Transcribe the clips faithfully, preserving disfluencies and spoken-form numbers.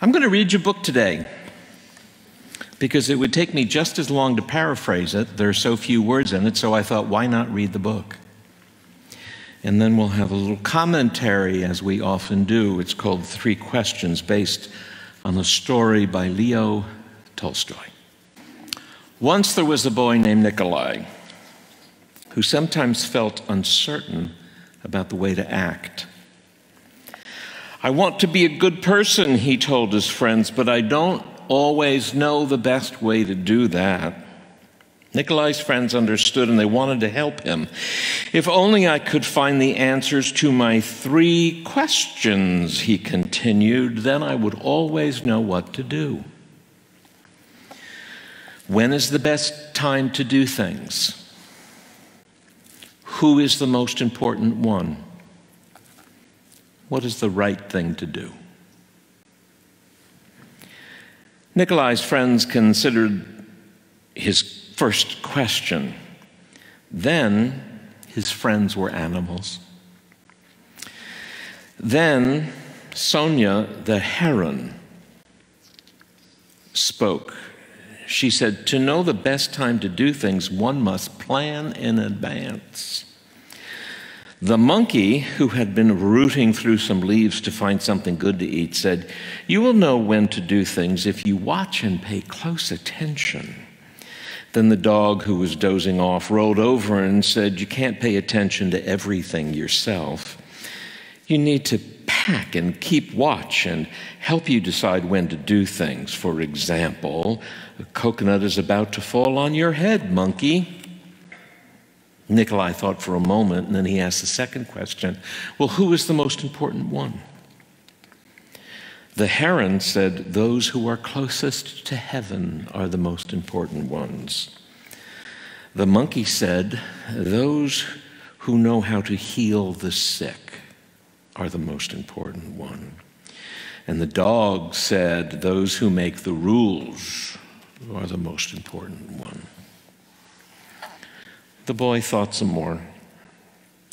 I'm going to read your book today because it would take me just as long to paraphrase it. There are so few words in it, so I thought, why not read the book? And then we'll have a little commentary, as we often do. It's called Three Questions, based on a story by Leo Tolstoy. Once there was a boy named Nikolai who sometimes felt uncertain about the way to act. "I want to be a good person," he told his friends, "but I don't always know the best way to do that." Nikolai's friends understood, and they wanted to help him. "If only I could find the answers to my three questions," he continued, "then I would always know what to do." When is the best time to do things? Who is the most important one? What is the right thing to do? Nikolai's friends considered his first question. Then his friends were animals. Then Sonya, the heron, spoke. She said, "To know the best time to do things, one must plan in advance." The monkey, who had been rooting through some leaves to find something good to eat, said, "You will know when to do things if you watch and pay close attention." Then the dog, who was dozing off, rolled over and said, "You can't pay attention to everything yourself. You need to pack and keep watch and help you decide when to do things. For example, a coconut is about to fall on your head, monkey." Nikolai thought for a moment, and then he asked the second question, "Well, who is the most important one?" The heron said, "Those who are closest to heaven are the most important ones." The monkey said, "Those who know how to heal the sick are the most important one." And the dog said, "Those who make the rules are the most important one." The boy thought some more,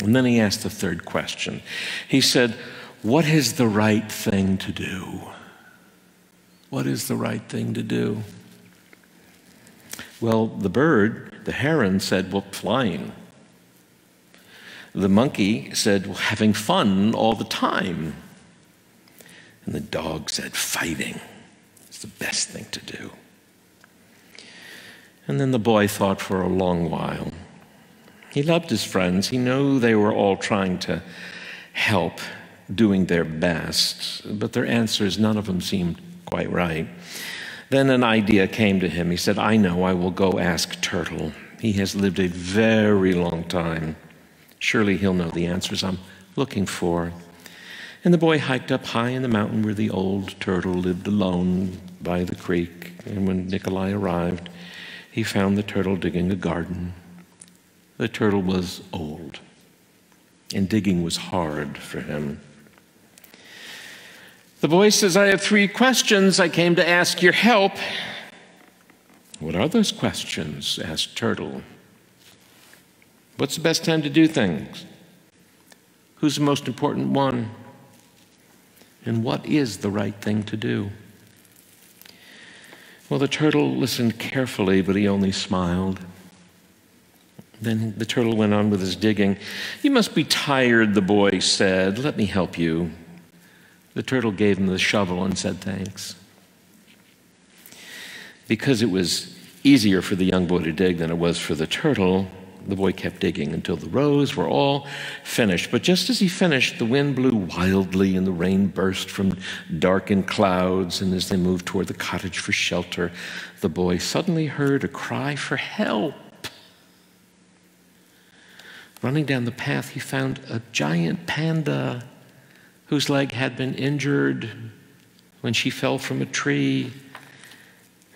and then he asked the third question. He said, "What is the right thing to do? What is the right thing to do?" Well, the bird, the heron, said, "Well, flying." The monkey said, "Well, having fun all the time." And the dog said, "Fighting is the best thing to do." And then the boy thought for a long while. He loved his friends. He knew they were all trying to help, doing their best, but their answers, none of them seemed quite right. Then an idea came to him. He said, "I know, I will go ask Turtle. He has lived a very long time. Surely he'll know the answers I'm looking for." And the boy hiked up high in the mountain where the old turtle lived alone by the creek. And when Nikolai arrived, he found the turtle digging a garden. The turtle was old, and digging was hard for him. The boy says, "I have three questions. I came to ask your help." "What are those questions?" asked Turtle. "What's the best time to do things? Who's the most important one? And what is the right thing to do?" Well, the turtle listened carefully, but he only smiled. Then the turtle went on with his digging. "You must be tired," the boy said. "Let me help you." The turtle gave him the shovel and said, "Thanks." Because it was easier for the young boy to dig than it was for the turtle, the boy kept digging until the rows were all finished. But just as he finished, the wind blew wildly and the rain burst from darkened clouds. And as they moved toward the cottage for shelter, the boy suddenly heard a cry for help. Running down the path, he found a giant panda whose leg had been injured when she fell from a tree.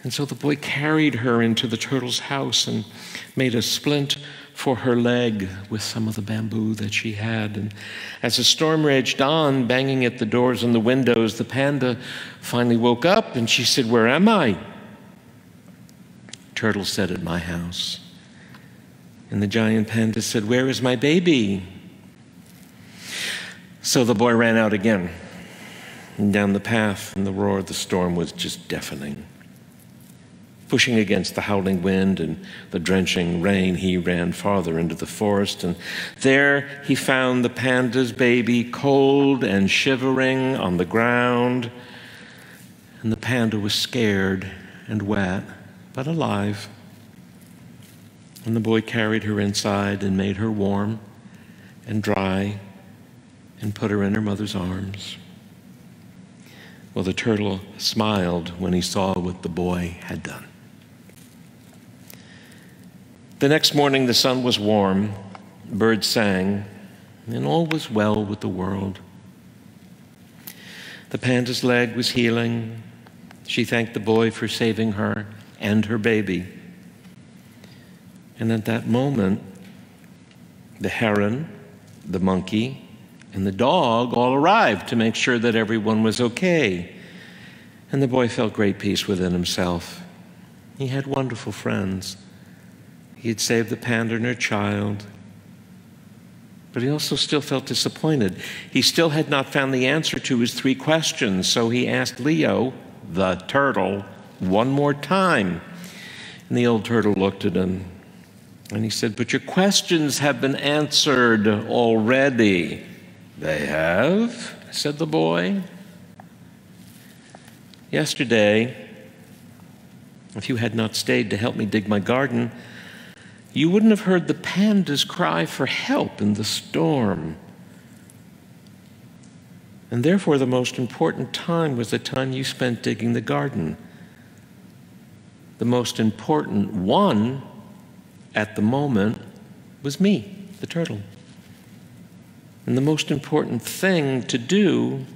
And so the boy carried her into the turtle's house and made a splint for her leg with some of the bamboo that she had. And as the storm raged on, banging at the doors and the windows, the panda finally woke up and she said, "Where am I?" Turtle said, "At my house." And the giant panda said, "Where is my baby?" So the boy ran out again. and down the path, and the roar of the storm was just deafening. Pushing against the howling wind and the drenching rain, he ran farther into the forest, and there he found the panda's baby cold and shivering on the ground. And the panda was scared and wet, but alive. And the boy carried her inside and made her warm and dry and put her in her mother's arms. Well, the turtle smiled when he saw what the boy had done. The next morning, the sun was warm, birds sang, and all was well with the world. The panda's leg was healing. She thanked the boy for saving her and her baby. And at that moment, the heron, the monkey, and the dog all arrived to make sure that everyone was okay. And the boy felt great peace within himself. He had wonderful friends. He had saved the panda and her child. But he also still felt disappointed. He still had not found the answer to his three questions, so he asked Leo, the turtle, one more time. And the old turtle looked at him, and he said, "But your questions have been answered already." "They have," said the boy. "Yesterday, if you had not stayed to help me dig my garden, you wouldn't have heard the panda's cry for help in the storm. And therefore, the most important time was the time you spent digging the garden. The most important one at the moment was me, the turtle. And the most important thing to do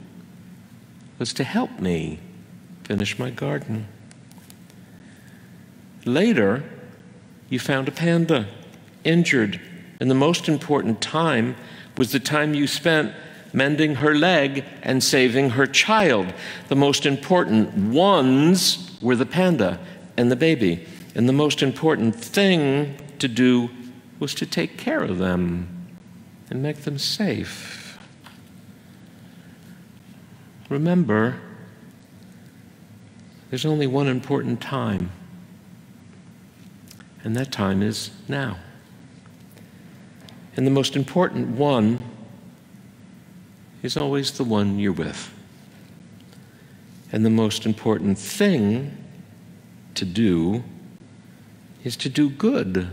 was to help me finish my garden. Later, you found a panda, injured, and the most important time was the time you spent mending her leg and saving her child. The most important ones were the panda and the baby, and the most important thing to do was to take care of them and make them safe. Remember, there's only one important time. And that time is now. And the most important one is always the one you're with. And the most important thing to do is to do good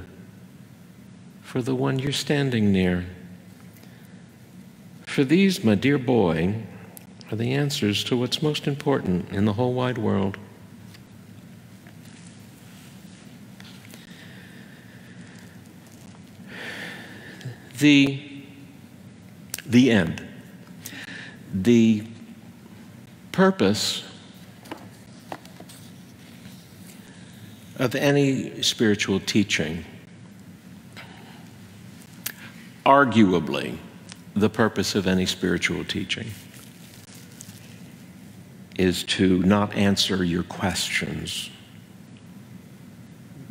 for the one you're standing near." For these, my dear boy, are the answers to what's most important in the whole wide world. The, the end, the purpose of any spiritual teaching, arguably the purpose of any spiritual teaching, is to not answer your questions,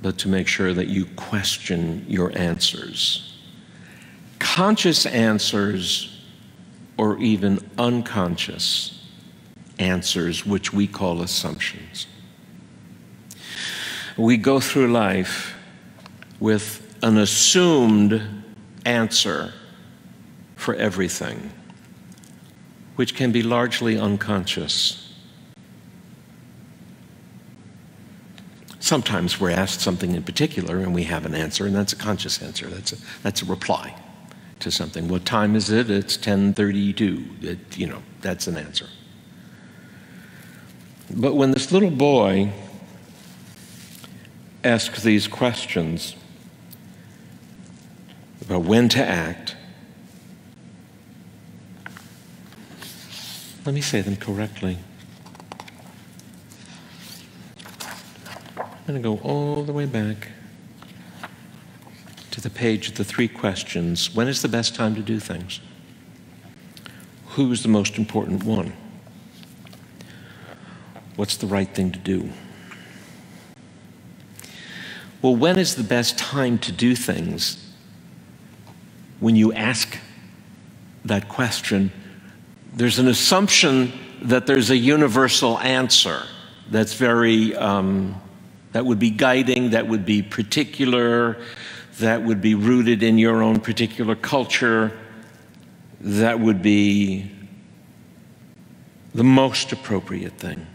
but to make sure that you question your answers. Conscious answers, or even unconscious answers, which we call assumptions. We go through life with an assumed answer for everything, which can be largely unconscious. Sometimes we're asked something in particular and we have an answer, and that's a conscious answer. That's a, that's a reply to something. What time is it? It's ten thirty-two. It, you know, that's an answer. But when this little boy asks these questions about when to act, let me say them correctly. I'm going to go all the way back to the page of the three questions. When is the best time to do things? Who is the most important one? What's the right thing to do? Well, when is the best time to do things? When you ask that question, there's an assumption that there's a universal answer that's very, um, that would be guiding, that would be particular, that would be rooted in your own particular culture, that would be the most appropriate thing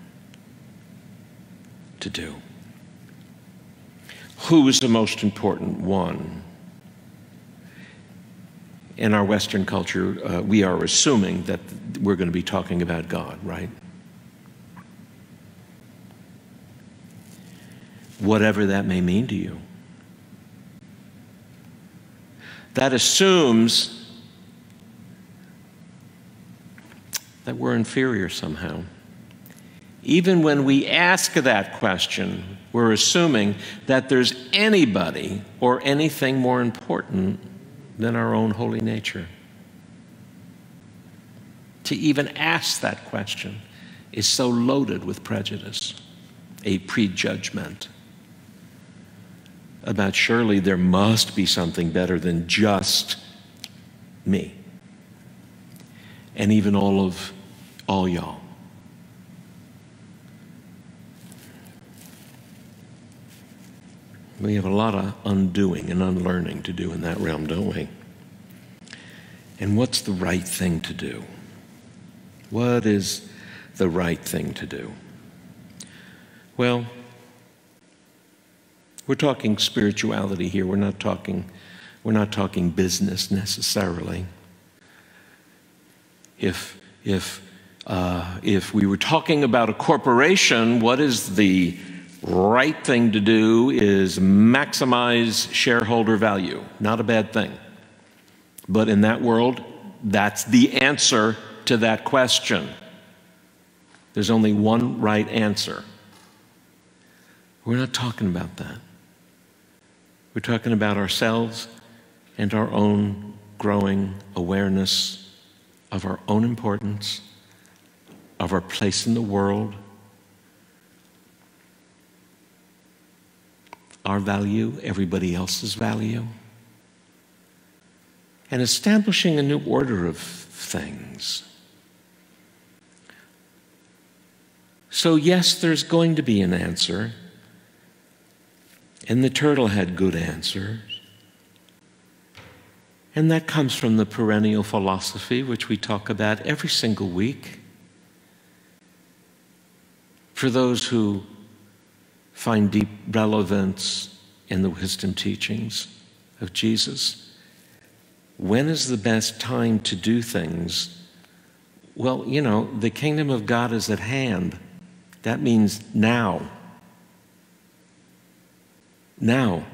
to do. Who is the most important one? In our Western culture, uh, we are assuming that we're going to be talking about God, right? Whatever that may mean to you. That assumes that we're inferior somehow. Even when we ask that question, we're assuming that there's anybody or anything more important than our own holy nature. To even ask that question is so loaded with prejudice, a prejudgment about surely there must be something better than just me and even all of all y'all. We have a lot of undoing and unlearning to do in that realm, don't we? And what's the right thing to do? What is the right thing to do? Well, we're talking spirituality here. We're not talking, we're not talking business necessarily. If, if, uh, if we were talking about a corporation, what is the right thing to do is maximize shareholder value. Not a bad thing. But in that world, that's the answer to that question. There's only one right answer. We're not talking about that. We're talking about ourselves and our own growing awareness of our own importance, of our place in the world, our value, everybody else's value, and establishing a new order of things. So yes, there's going to be an answer, and the turtle had good answers, and that comes from the perennial philosophy which we talk about every single week. For those who find deep relevance in the wisdom teachings of Jesus. When is the best time to do things? Well, you know, the kingdom of God is at hand. That means now. Now.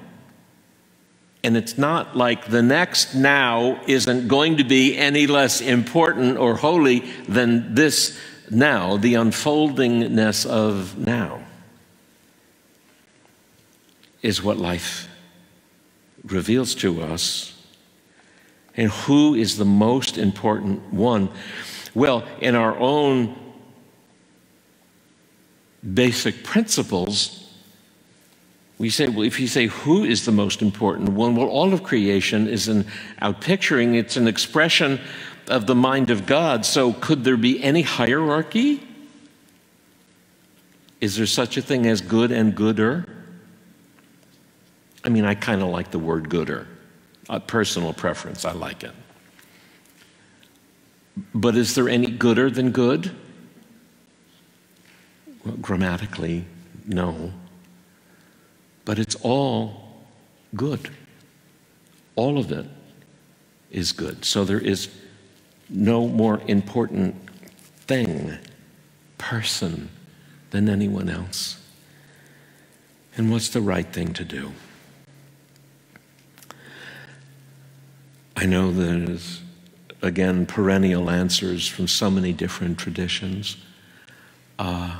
And it's not like the next now isn't going to be any less important or holy than this now, the unfoldingness of now. Is what life reveals to us. And who is the most important one? Well, in our own basic principles, we say, well, if you say who is the most important one, well, all of creation is an outpicturing, it's an expression of the mind of God. So could there be any hierarchy? Is there such a thing as good and gooder? I mean, I kind of like the word gooder. A personal preference, I like it. But is there any gooder than good? Well, grammatically, no. But it's all good. All of it is good. So there is no more important thing, person, than anyone else. And what's the right thing to do? I know there's, again, perennial answers from so many different traditions. Uh,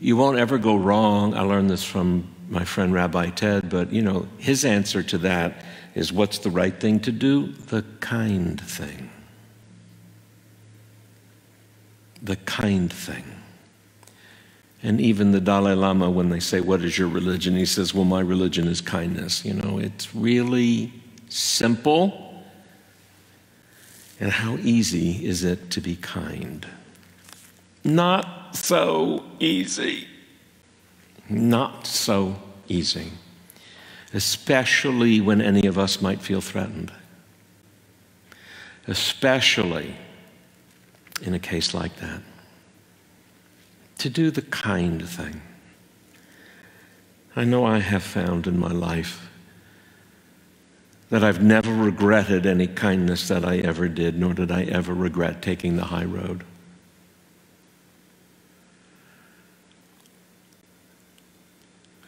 you won't ever go wrong. I learned this from my friend Rabbi Ted, but, you know, his answer to that is what's the right thing to do? The kind thing. The kind thing. And even the Dalai Lama, when they say, what is your religion? He says, well, my religion is kindness. You know, it's really simple. And how easy is it to be kind? Not so easy. Not so easy. Especially when any of us might feel threatened. Especially in a case like that. To do the kind thing. I know I have found in my life that I've never regretted any kindness that I ever did, nor did I ever regret taking the high road.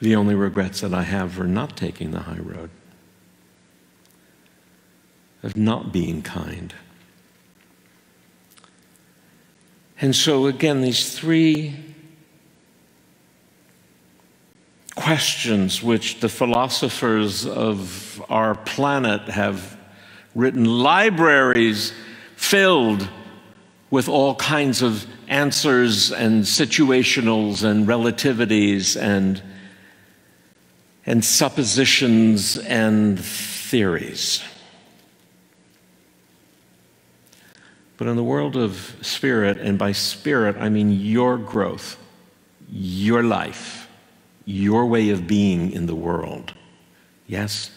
The only regrets that I have are not taking the high road, of not being kind. And so again, these three questions which the philosophers of our planet have written libraries filled with all kinds of answers and situationals and relativities and, and suppositions and theories. But in the world of spirit, and by spirit I mean your growth, your life, your way of being in the world, yes?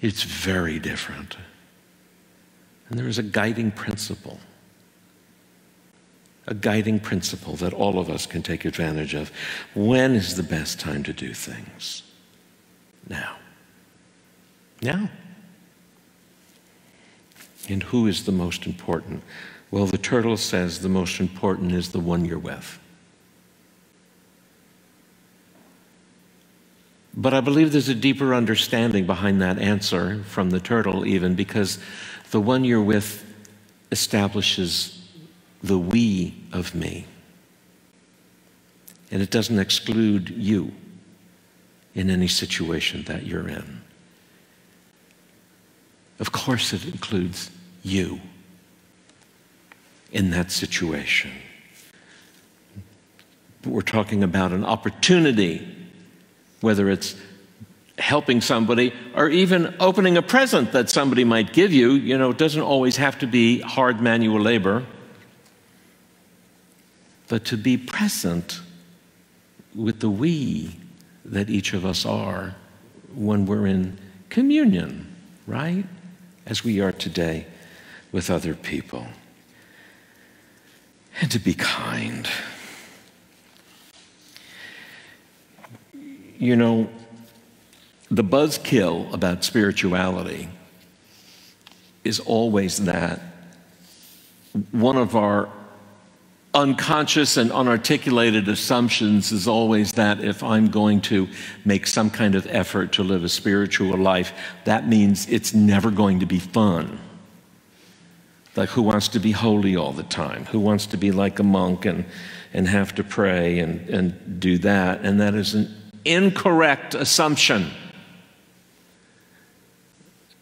It's very different. And there is a guiding principle, a guiding principle that all of us can take advantage of. When is the best time to do things? Now. Now. And who is the most important? Well, the turtle says the most important is the one you're with. But I believe there's a deeper understanding behind that answer from the turtle even, because the one you're with establishes the we of me. And it doesn't exclude you in any situation that you're in. Of course it includes you in that situation. But we're talking about an opportunity, whether it's helping somebody or even opening a present that somebody might give you. You know, it doesn't always have to be hard manual labor. But to be present with the we that each of us are when we're in communion, right? As we are today with other people. And to be kind. You know, the buzzkill about spirituality is always that one of our unconscious and unarticulated assumptions is always that if I'm going to make some kind of effort to live a spiritual life, that means it's never going to be fun. Like, who wants to be holy all the time? Who wants to be like a monk and, and have to pray and, and do that? And that isn't incorrect assumption.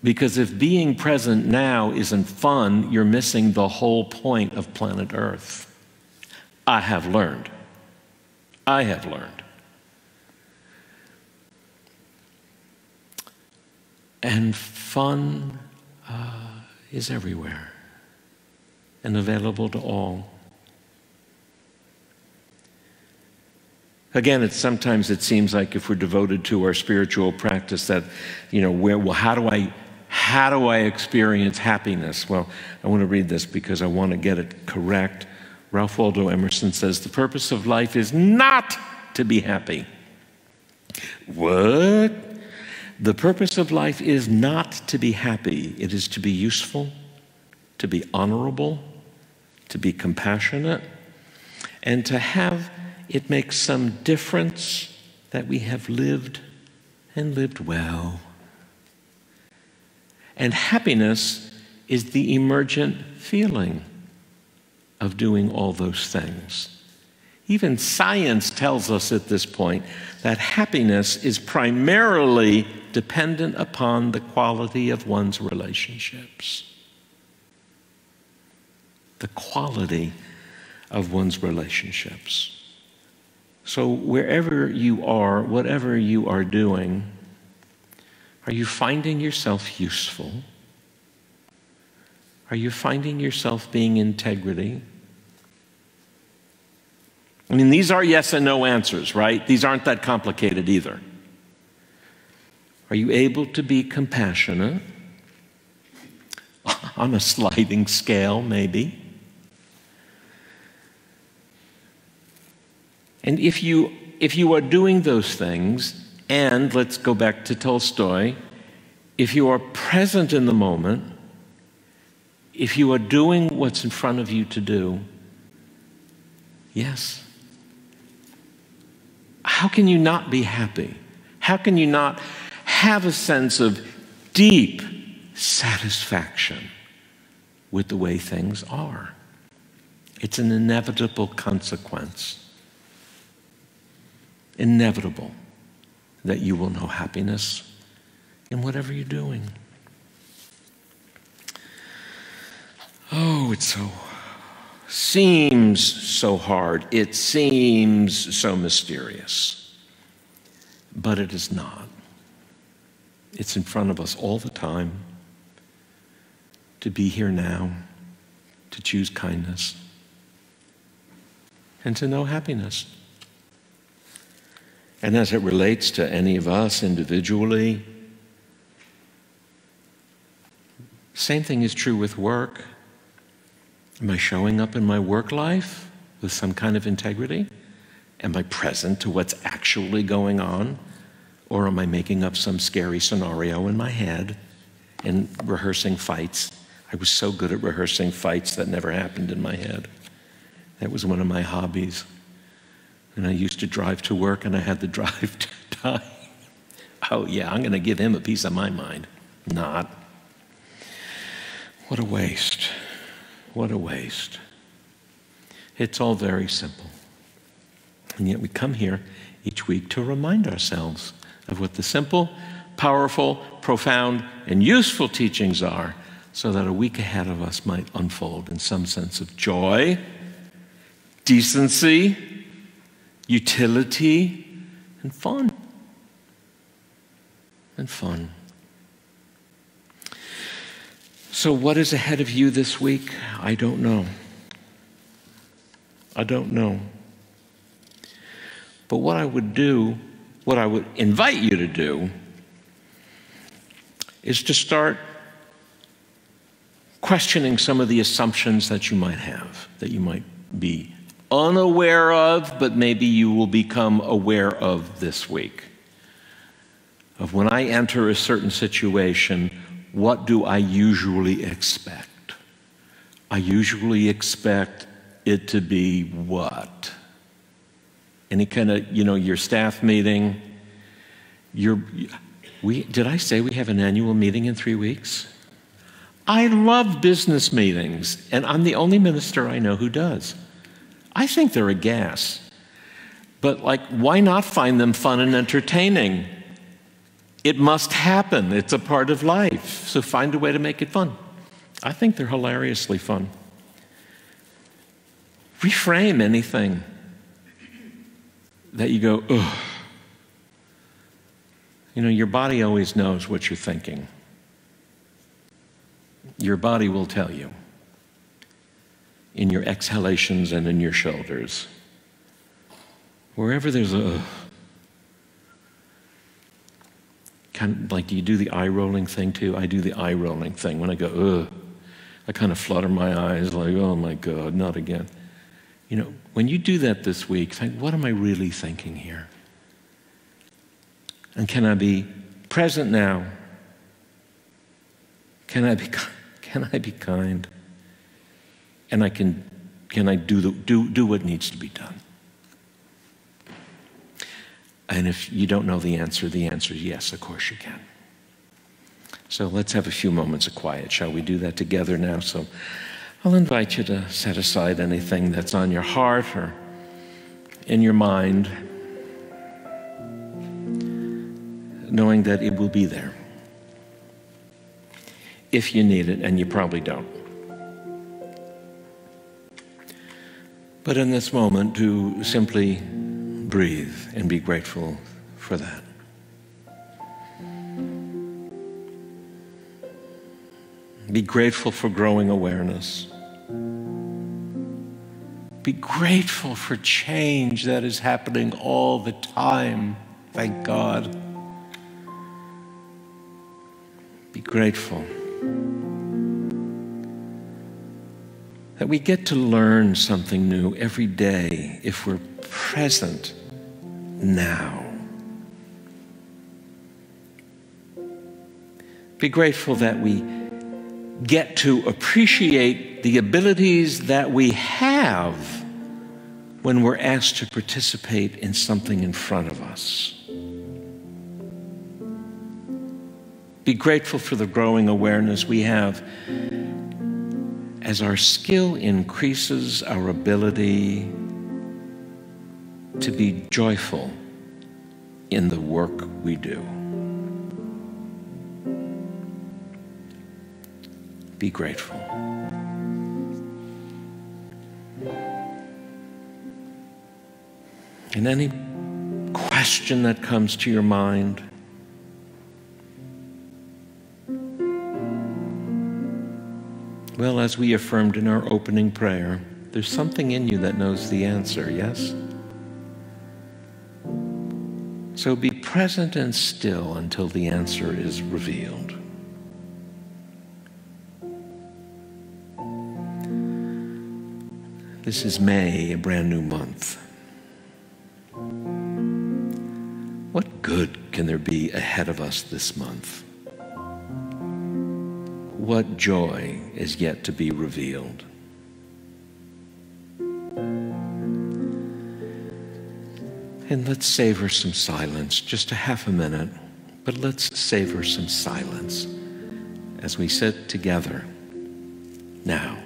Because if being present now isn't fun, you're missing the whole point of planet Earth. I have learned. I have learned. And fun uh, is everywhere and available to all. Again, it's, sometimes it seems like if we're devoted to our spiritual practice that, you know, where, well, how do I, how do I experience happiness? Well, I want to read this because I want to get it correct. Ralph Waldo Emerson says, the purpose of life is not to be happy. What? The purpose of life is not to be happy. It is to be useful, to be honorable, to be compassionate, and to have it makes some difference that we have lived and lived well. And happiness is the emergent feeling of doing all those things. Even science tells us at this point that happiness is primarily dependent upon the quality of one's relationships. The quality of one's relationships. So wherever you are, whatever you are doing, are you finding yourself useful? Are you finding yourself being integrity? I mean, these are yes and no answers, right? These aren't that complicated either. Are you able to be compassionate? On a sliding scale, maybe. And if you, if you are doing those things, and let's go back to Tolstoy, if you are present in the moment, if you are doing what's in front of you to do, yes. How can you not be happy? How can you not have a sense of deep satisfaction with the way things are? It's an inevitable consequence. Inevitable that you will know happiness in whatever you're doing. Oh, it so seems so hard. It seems so mysterious. But it is not. It's in front of us all the time. To be here now, to choose kindness, and to know happiness. And as it relates to any of us individually, same thing is true with work. Am I showing up in my work life with some kind of integrity? Am I present to what's actually going on? Or am I making up some scary scenario in my head and rehearsing fights? I was so good at rehearsing fights that never happened in my head. That was one of my hobbies. And I used to drive to work and I had the drive to die. Oh yeah, I'm gonna give him a piece of my mind. Not. What a waste. What a waste. It's all very simple. And yet we come here each week to remind ourselves of what the simple, powerful, profound, and useful teachings are, so that a week ahead of us might unfold in some sense of joy, decency, utility, and fun. And fun. So what is ahead of you this week? I don't know. I don't know. But what I would do, what I would invite you to do, is to start questioning some of the assumptions that you might have, that you might be unaware of, but maybe you will become aware of this week. Of when I enter a certain situation, what do I usually expect? I usually expect it to be what? Any kind of, you know, your staff meeting, your... We, did I say we have an annual meeting in three weeks? I love business meetings, and I'm the only minister I know who does. I think they're a gas. But, like, why not find them fun and entertaining? It must happen. It's a part of life. So find a way to make it fun. I think they're hilariously fun. Reframe anything that you go, ugh. You know, your body always knows what you're thinking. Your body will tell you in your exhalations and in your shoulders. Wherever there's a... Kind of like, do you do the eye-rolling thing too? I do the eye-rolling thing. When I go, ugh, I kind of flutter my eyes like, oh my God, not again. You know, when you do that this week, think, what am I really thinking here? And can I be present now? Can I be, can I be kind? And I can, can I do, the, do, do what needs to be done? And if you don't know the answer, the answer is yes, of course you can. So let's have a few moments of quiet. Shall we do that together now? So I'll invite you to set aside anything that's on your heart or in your mind, knowing that it will be there if you need it, and you probably don't. But in this moment, to simply breathe and be grateful for that. Be grateful for growing awareness. Be grateful for change that is happening all the time, thank God. Be grateful that we get to learn something new every day if we're present now. Be grateful that we get to appreciate the abilities that we have when we're asked to participate in something in front of us. Be grateful for the growing awareness we have. As our skill increases, our ability to be joyful in the work we do. Be grateful. And any question that comes to your mind, well, as we affirmed in our opening prayer, there's something in you that knows the answer, yes? So be present and still until the answer is revealed. This is May, a brand new month. What good can there be ahead of us this month? What joy is yet to be revealed? And let's savor some silence, just a half a minute, but let's savor some silence as we sit together now.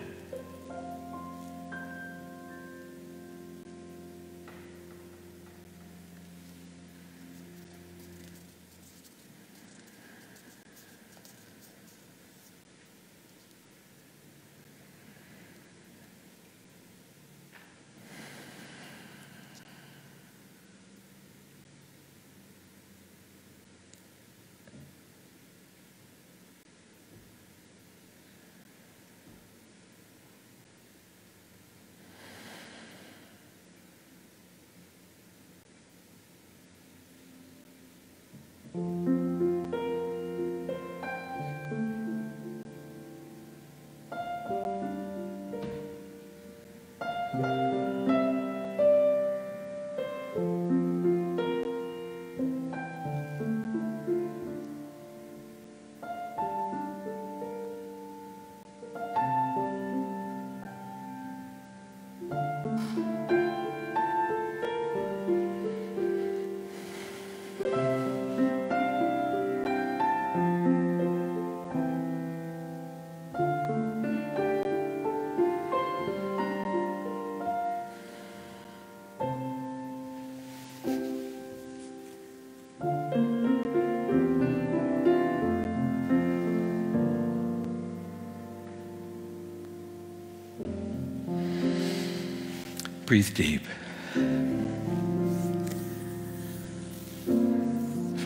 Breathe deep.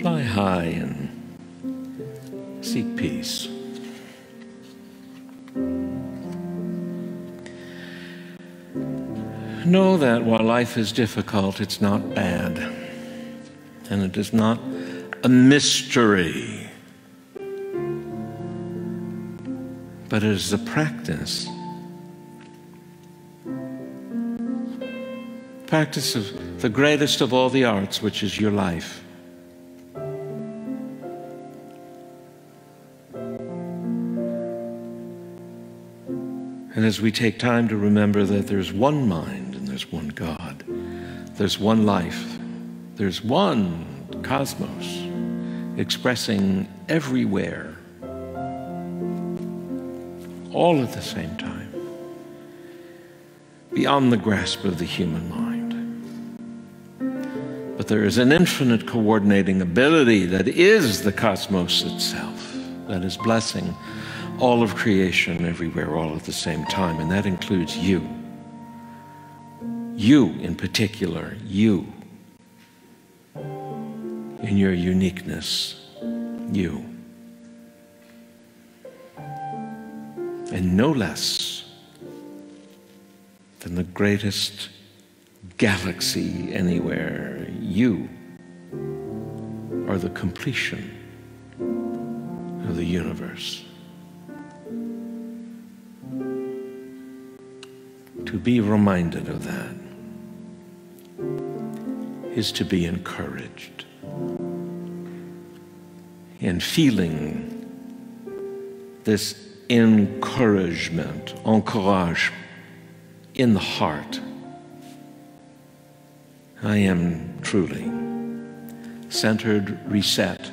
Fly high and seek peace. Know that while life is difficult, it's not bad, and it is not a mystery, but it is a practice. Practice of the greatest of all the arts, which is your life. And as we take time to remember that there's one mind and there's one God, there's one life, there's one cosmos expressing everywhere, all at the same time, beyond the grasp of the human mind. But there is an infinite coordinating ability that is the cosmos itself, that is blessing all of creation everywhere, all at the same time, and that includes you. You in particular, you, in your uniqueness, you. and no less than the greatest galaxy anywhere. You are the completion of the universe. To be reminded of that is to be encouraged in feeling this encouragement, encourage, in the heart. I am truly centered, reset,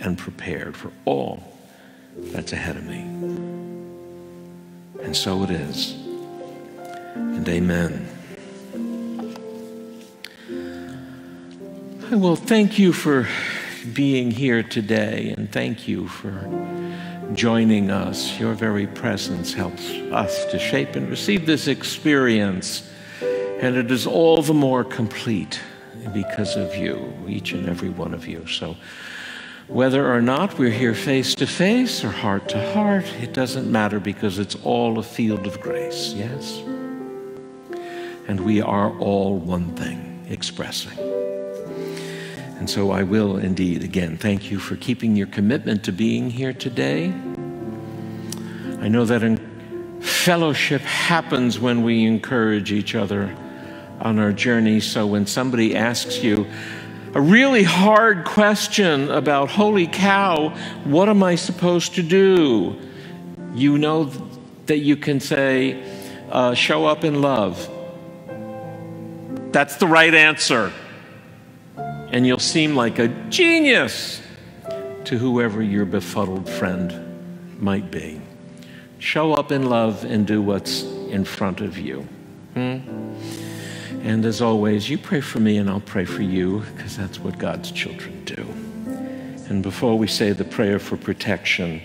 and prepared for all that's ahead of me. And so it is. And amen. I will thank you for being here today, and thank you for joining us. Your very presence helps us to shape and receive this experience, and it is all the more complete because of you, each and every one of you. So whether or not we're here face to face or heart to heart, it doesn't matter, because it's all a field of grace, yes? And we are all one thing, expressing. And so I will indeed, again, thank you for keeping your commitment to being here today. I know that fellowship happens when we encourage each other on our journey. So when somebody asks you a really hard question about, holy cow, what am I supposed to do? You know that you can say, uh, show up in love. That's the right answer. And you'll seem like a genius to whoever your befuddled friend might be. Show up in love and do what's in front of you. Hmm? And as always, you pray for me and I'll pray for you, because that's what God's children do. And before we say the prayer for protection,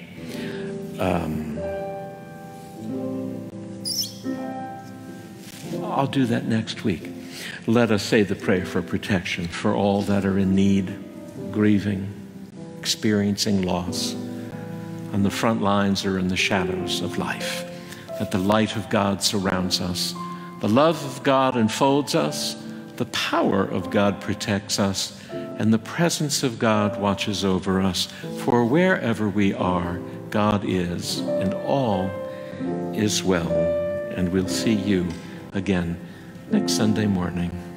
um, I'll do that next week. Let us say the prayer for protection for all that are in need, grieving, experiencing loss, on the front lines or in the shadows of life, that the light of God surrounds us, the love of God enfolds us, the power of God protects us, and the presence of God watches over us. For wherever we are, God is, and all is well. And we'll see you again next Sunday morning.